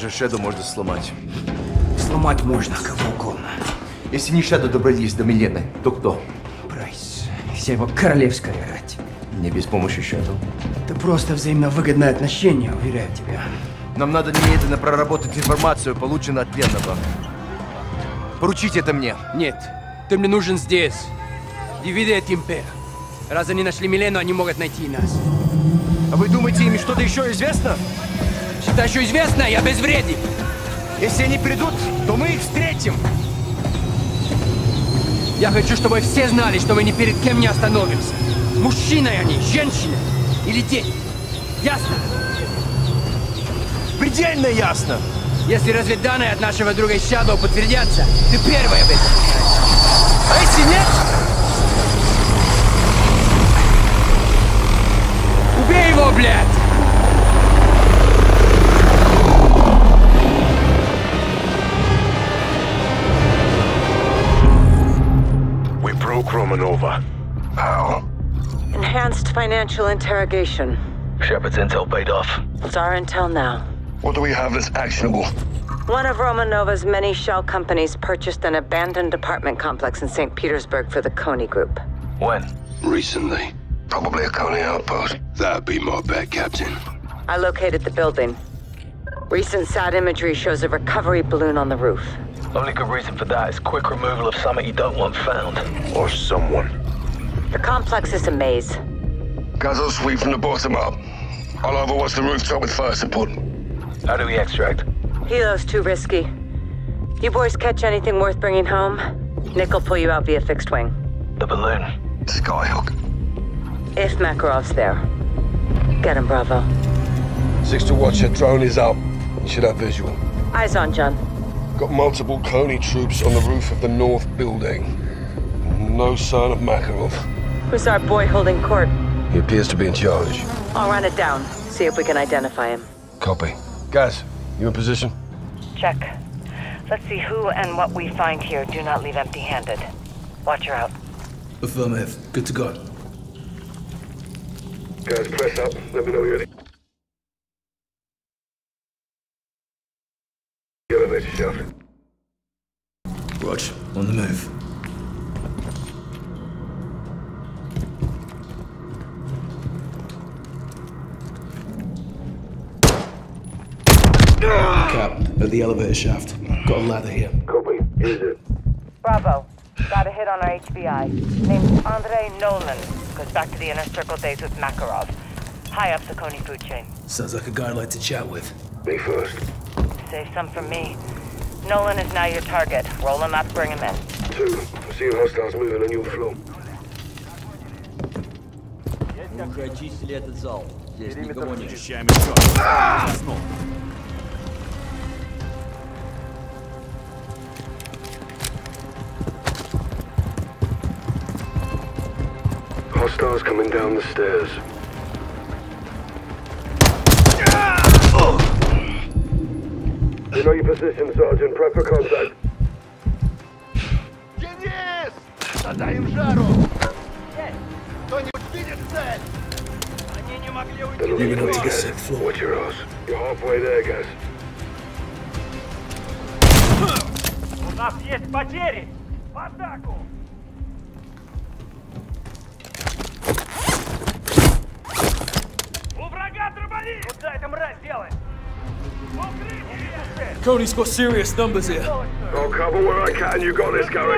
Даже Shadow можно сломать. Сломать можно кого угодно. Если не Shadow добрались до Милены, то кто? Прайс. Вся его королевская рать. Не без помощи Shadow. Это просто взаимно выгодное отношение, уверяю тебя. Нам надо немедленно проработать информацию, полученную от Ленова. Поручите это мне. Нет. Ты мне нужен здесь. Дивиди Тимпе. Раз они нашли Милену, они могут найти и нас. А вы думаете, им что-то еще известно? Что-то еще известно, я безвреден. Если они придут, то мы их встретим. Я хочу, чтобы все знали, что мы ни перед кем не остановимся. Мужчины они, женщины или дети. Ясно? Предельно ясно. Если разведданные от нашего друга Shadow подтвердятся, ты первая об этом. А если нет? Убей его, блядь! We broke Romanova. How? Enhanced financial interrogation. Shepard's intel paid off. It's our intel now. What do we have that's actionable? One of Romanova's many shell companies purchased an abandoned apartment complex in St. Petersburg for the Kony Group. When? Recently. Probably a Kony outpost. That'd be my bet, Captain. I located the building. Recent sad imagery shows a recovery balloon on the roof. Only good reason for that is quick removal of something you don't want found. Or someone. The complex is a maze. Guys, I'll sweep from the bottom up. I'll overwatch the rooftop with fire support. How do we extract? Helo's too risky. You boys catch anything worth bringing home? Nick will pull you out via fixed wing. The balloon. Skyhook. If Makarov's there, get him, Bravo. 6 to watch, her drone is up. You should have visual. Eyes on, John. Got multiple Kony troops on the roof of the north building. No sign of Makarov. Who's our boy holding court? He appears to be in charge. I'll run it down, see if we can identify him. Copy. Guys, you in position? Check. Let's see who and what we find here. Do not leave empty-handed. Watch her out. Affirmative. Good to go. Guys, press up. Let me know you're ready. Elevator shaft. Watch. On the move. Cap, at the elevator shaft. Got a ladder here. Copy. Use it. Bravo. Got a hit on our HBI. Named Andrei Nolan. Goes back to the inner circle days with Makarov. High up the Kony food chain. Sounds like a guy I'd like to chat with. Me first. Save some for me. Nolan is now your target. Roll him up, bring him in. 2. See your hostiles moving on your floor. Прочистили этот зал. Здесь никого нет. Очищаем еще. Stars coming down the stairs. You know your position, Sergeant. Prep for contact. Денис! Отдай им жару! Кто-нибудь видит цель? Они не могли уйти. Watch your ass. You're halfway there, guys. У нас есть потери! В атаку! Куда эта мразь делает? Kony's got serious numbers here. I'll cover where I can. You got this, Gary.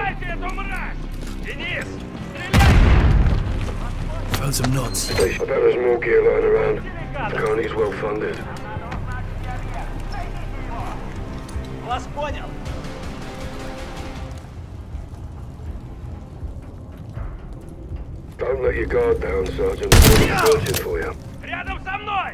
Found some nuts. I bet there's more gear lying around. Kony's well funded. Вас понял. Don't let your guard down, Sergeant. I'm searching for you. Рядом со мной!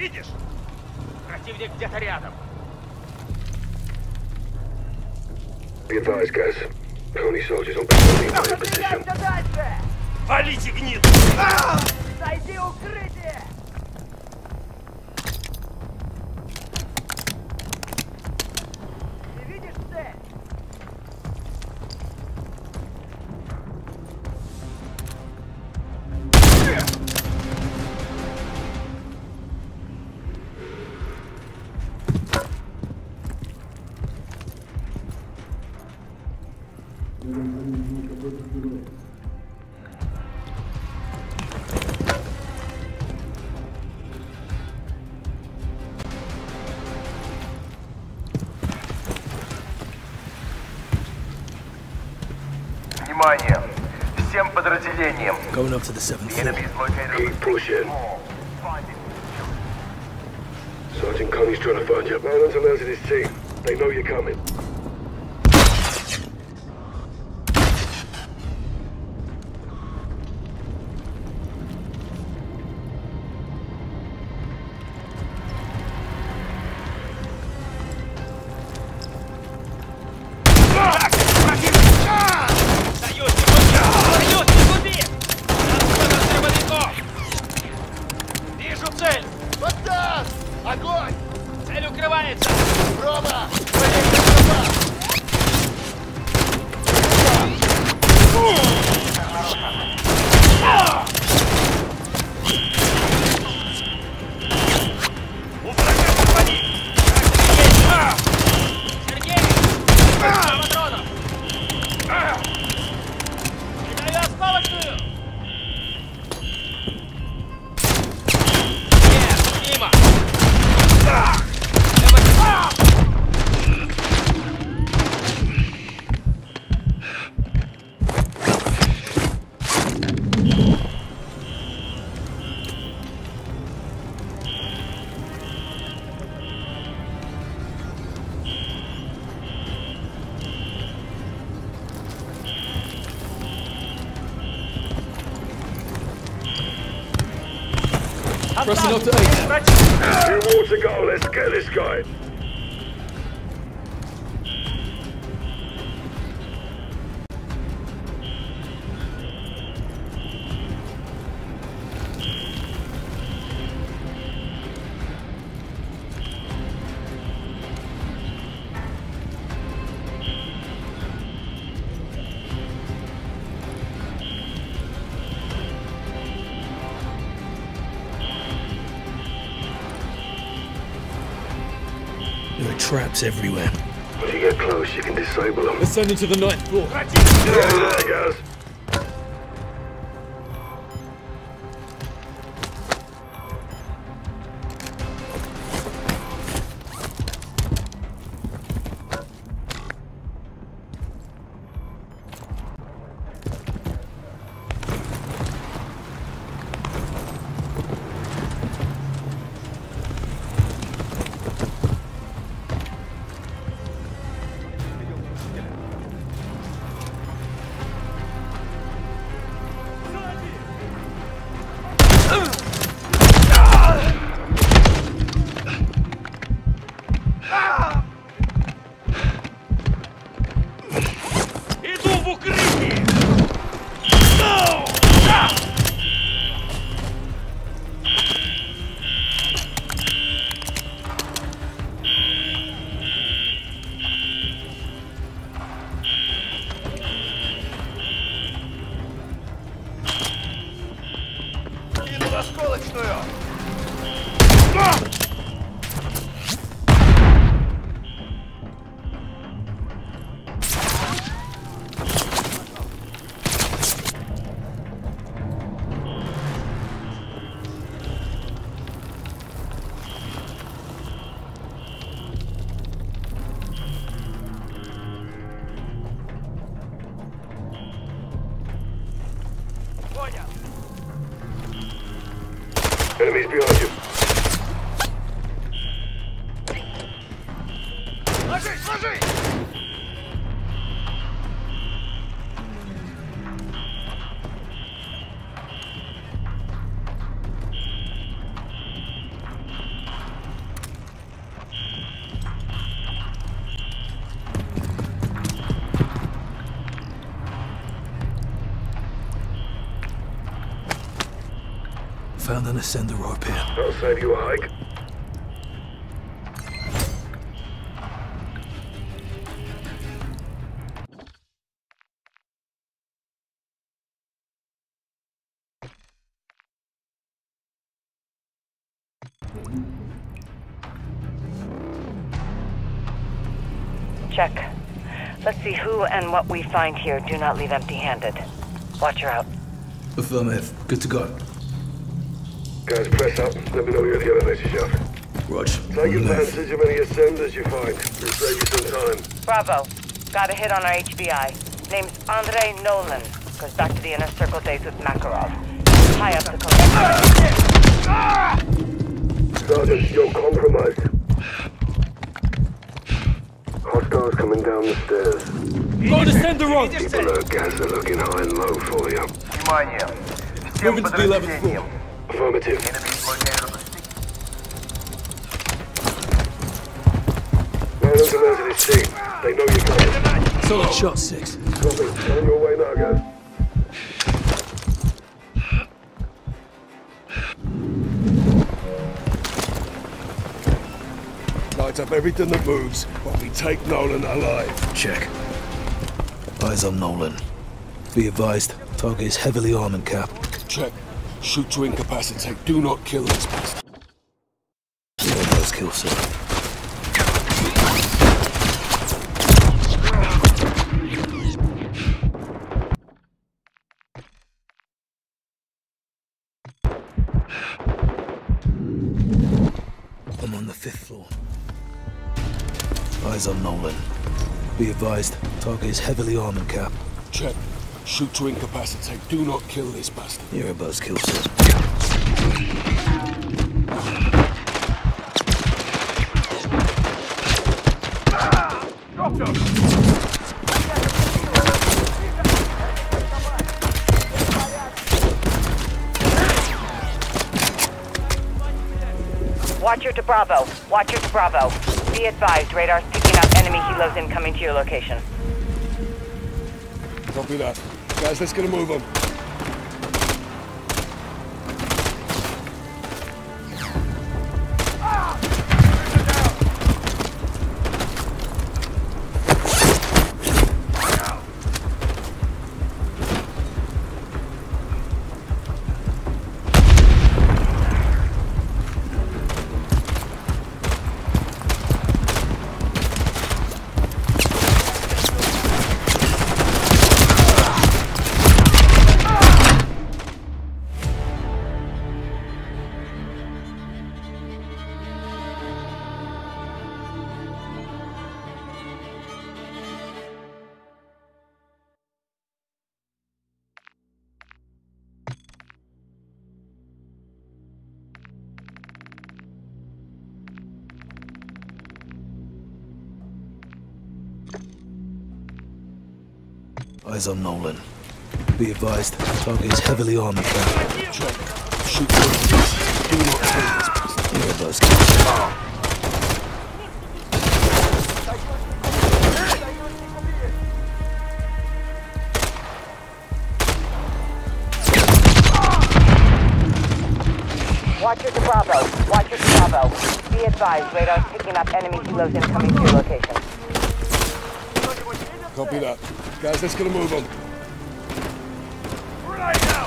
Видишь? Противник где-то рядом. Валите гнид! Найди укрытие! Ты видишь цель? Внимание! Всем подразделениям! The enemy is located. Keep pushing. Sergeant Coney's trying to find you. Nolan's announcing his team. They know you're coming. Pressing up to 8. Two more to go, let's get this guy. Traps everywhere. If you get close, you can disable them. Ascending to the 9th floor. There it goes. found an ascender rope here. I'll save you a hike. Check. Let's see who and what we find here. Do not leave empty-handed. Watch her out. Affirmative. Good to go. Guys, press up. Let me know you're at the elevator shaft. Watch. Take advantage of any ascenders you find. It'll save you some time. Bravo. Got a hit on our HBI. Name's Andrei Nolan. Goes back to the inner circle days with Makarov. High up the coast. Sergeant, you're compromised. Hostiles coming down the stairs. Go to send the rope! People at gas are looking high and low for you. Moving to the 11th floor. Affirmative. Nolan's alerted his team. They know you're coming. Solid shot, 6. Copy. On your way now, guys. Up everything that moves, but we take Nolan alive. Check. Eyes on Nolan. Be advised, target is heavily armed and capped. Check. Shoot to incapacitate. Do not kill this bastard. Those kills, sir. I'm on the 5th floor. Eyes on Nolan. Be advised, target is heavily armed and capped. Check. Shoot to incapacitate. Do not kill this bastard. You're a buzzkill, sir. Drop them. Watcher to Bravo. Watcher to Bravo. Be advised, radar's picking up enemy helos incoming to your location. Copy that. Guys, let's get a move on. Eyes on Nolan. Be advised, target is heavily armed. Check. Shoot. Do not take this. You're a buzzkill. Watcher to Bravo. Watcher to Bravo. Be advised, radar's picking up enemy helos incoming to your location. Copy that. Guys, let's get a move on. Right now!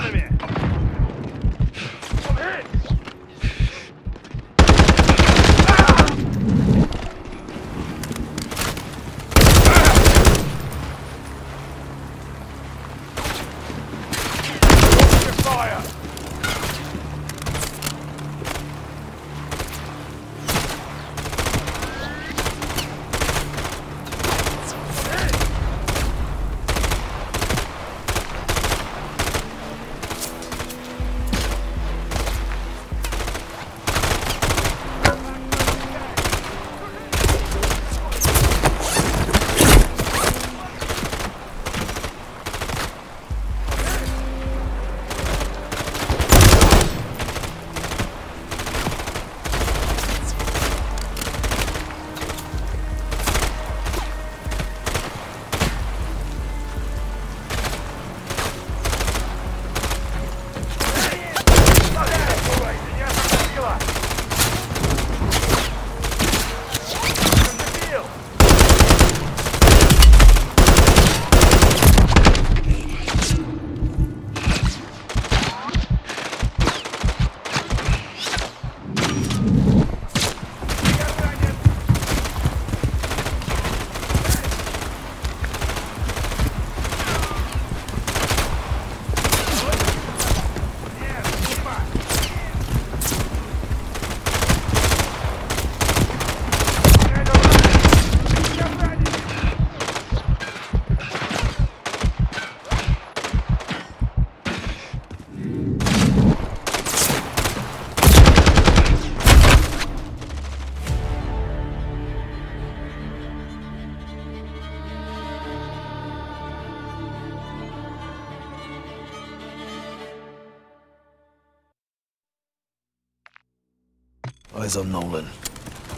дронами! Eyes on Nolan.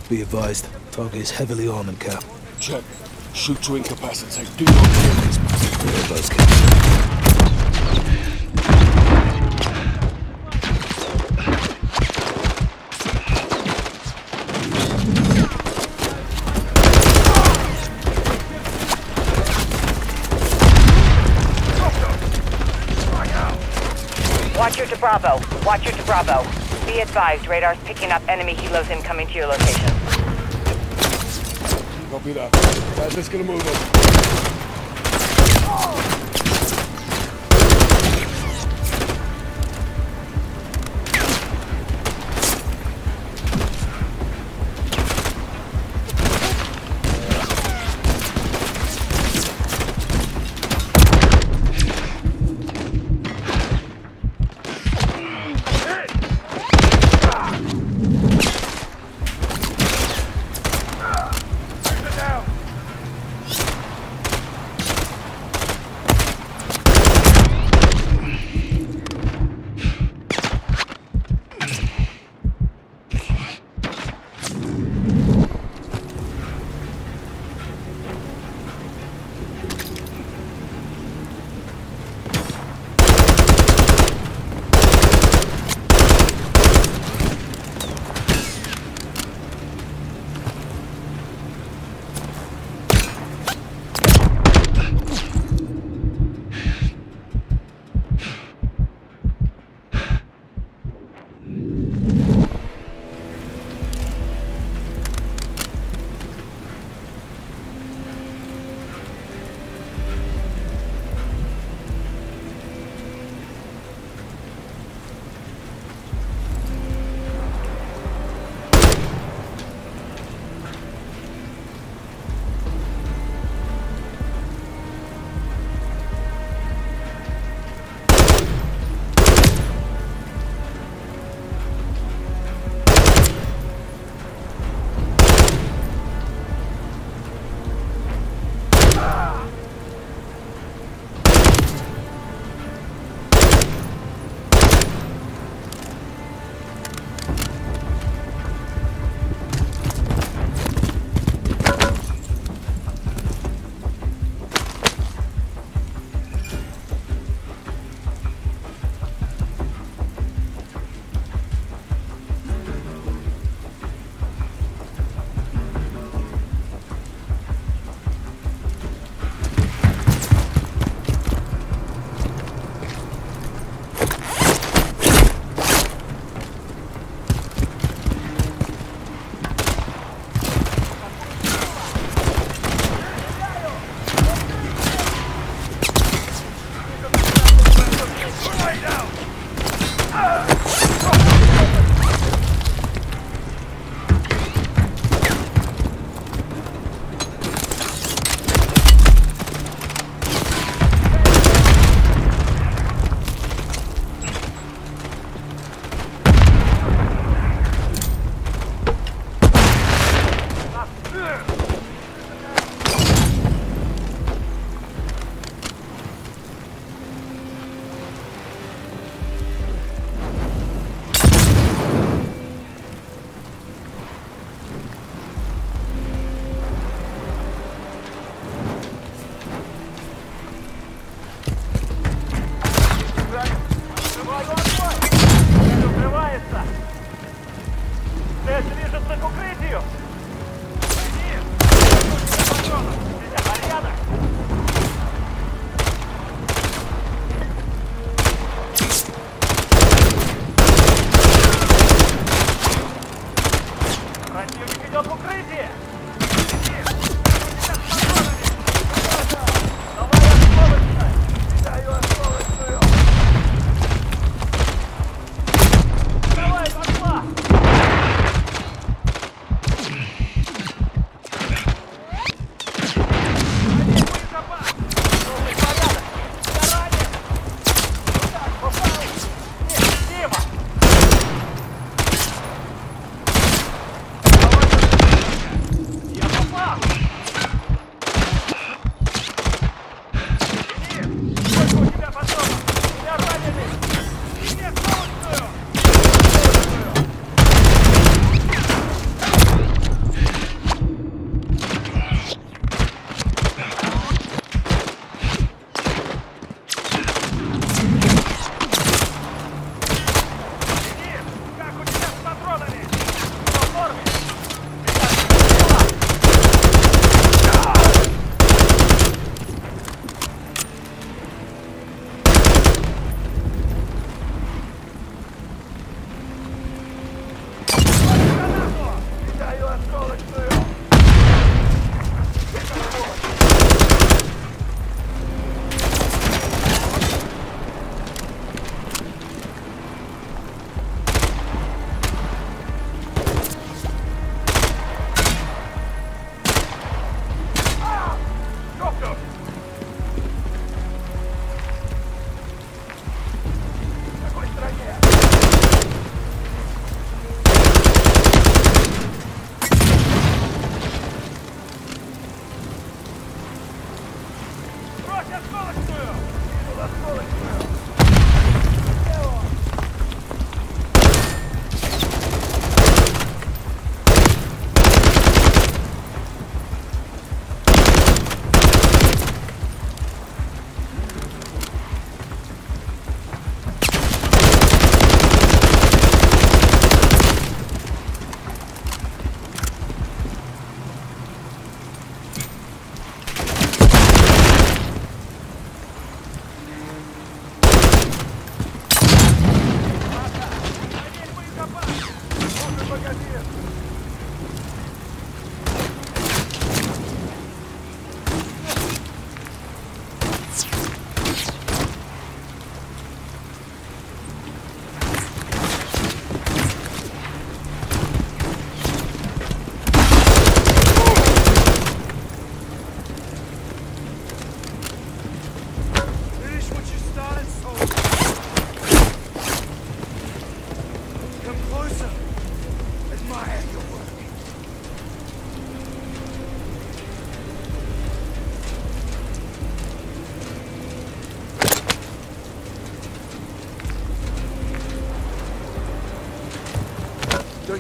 Be advised, target is heavily armed and capped. Check. Shoot to incapacitate. Do not kill these bastards. Watch your to Bravo. Watch your to Bravo. Be advised, radar's picking up enemy helos incoming to your location. Copy that. That's just gonna move us.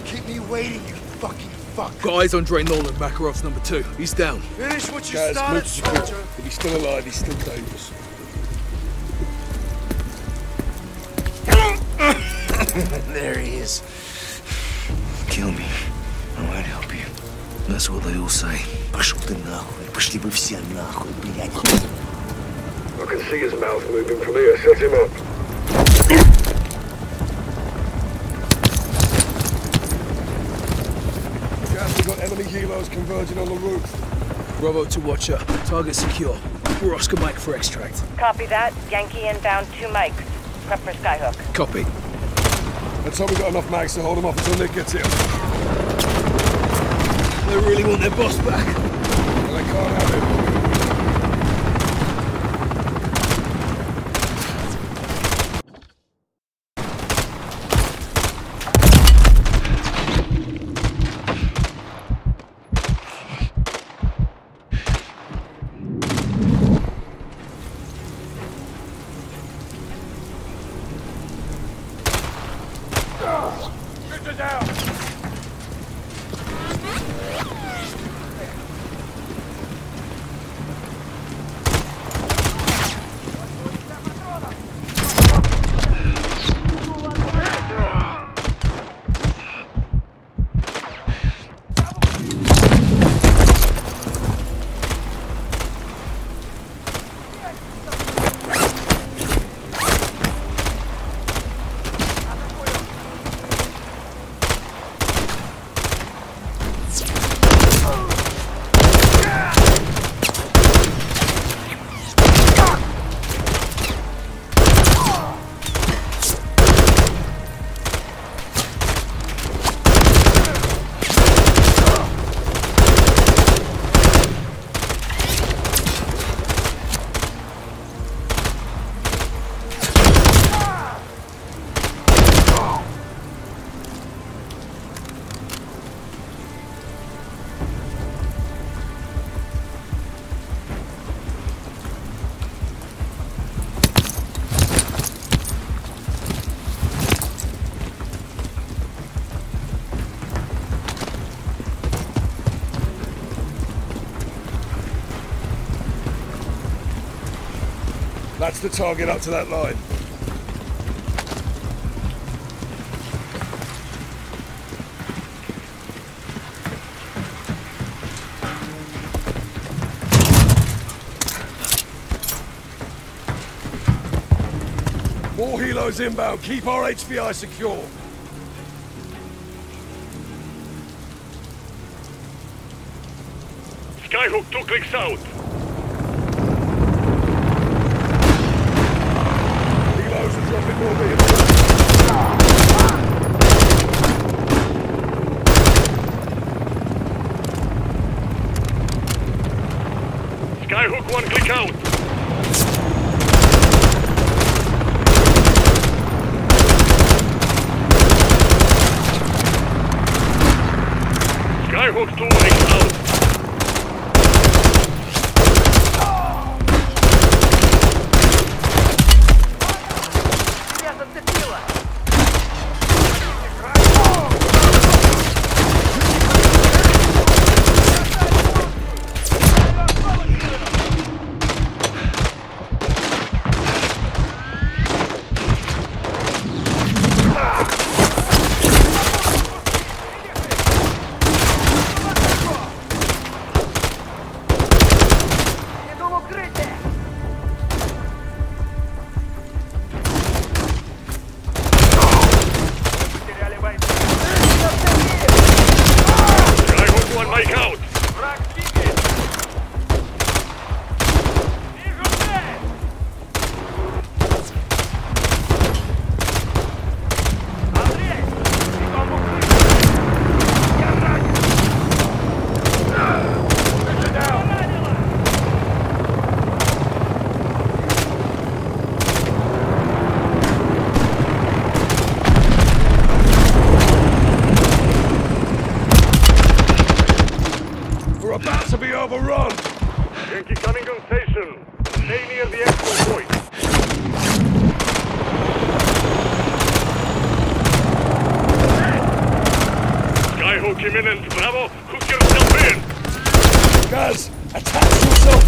Keep me waiting, you fucking fuck. Got eyes on Andrei Nolan, Makarov's number 2. He's down. Finish what you started, soldier. If he's still alive, he's still dangerous. There he is. Kill me. I won't help you. That's what they all say. Пошел ты нахуй. Пошли вы все нахуй, блядь. I can see his mouth moving from here. Set him up. Helos converging on the roof. Bravo to Watcher. Target secure. We're Oscar Mike for extract. Copy that. Yankee inbound 2 mics. Prep for Skyhook. Copy. Let's hope we got enough mags to hold them off until Nick gets here. They really want their boss back. Well, they can't have him. That's the target up to that line. More helos inbound. Keep our HBI secure. Skyhook 2 clicks out. Skyhook 1 click out.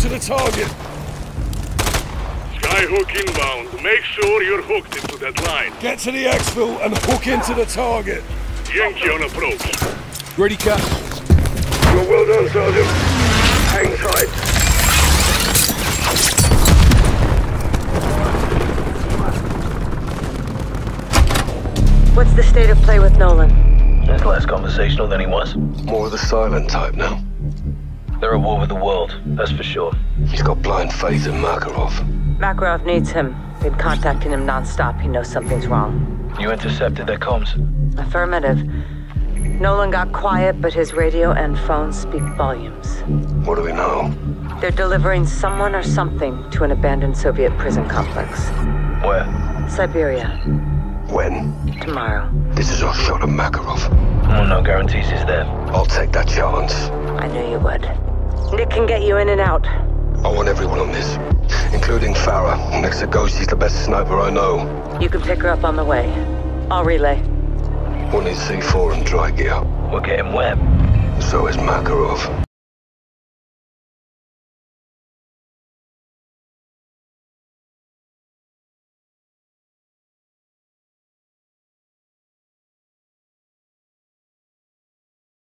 to the target. Skyhook inbound. Make sure you're hooked into that line. Get to the exfil and hook into the target. Yankee on approach. Ready, cut. You're well done, Sergeant. Hang tight. What's the state of play with Nolan? He's less conversational than he was. More the silent type now. They're at war with the world, that's for sure. He's got blind faith in Makarov. Makarov needs him. Been contacting him non-stop. He knows something's wrong. You intercepted their comms? Affirmative. Nolan got quiet, but his radio and phone speak volumes. What do we know? They're delivering someone or something to an abandoned Soviet prison complex. Where? Siberia. When? Tomorrow. This is our shot at Makarov. Well, no guarantees he's there. I'll take that chance. I knew you would. Nick can get you in and out. I want everyone on this, including Farah. Next to go, she's the best sniper I know. You can pick her up on the way. I'll relay. We'll need C4 and dry gear. We're getting wet. So is Makarov.